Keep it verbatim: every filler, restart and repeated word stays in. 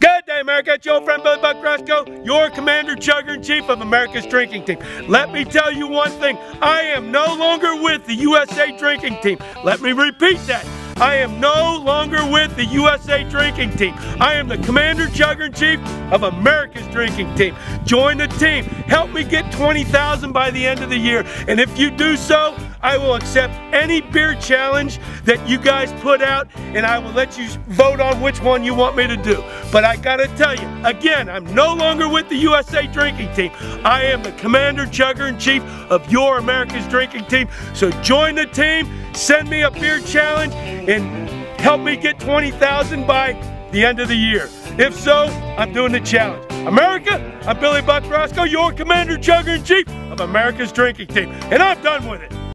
Good day, America. It's your old friend, Billy Buck Roscoe, your Commander Chugger in Chief of America's Drinking Team. Let me tell you one thing. I am no longer with the U S A Drinking Team. Let me repeat that. I am no longer with the U S A Drinking Team. I am the Commander Chugger in Chief of America's Drinking Team. Join the team. Help me get twenty thousand by the end of the year. And if you do so, I will accept any beer challenge that you guys put out, and I will let you vote on which one you want me to do. But I gotta tell you, again, I'm no longer with the U S A Drinking Team. I am the Commander Chugger in Chief of your America's Drinking Team. So join the team. Send me a beer challenge and help me get twenty thousand by the end of the year. If so, I'm doing the challenge. America, I'm Billy Buck Roscoe, your Commander Chugger in Chief of America's Drinking Team, and I'm done with it.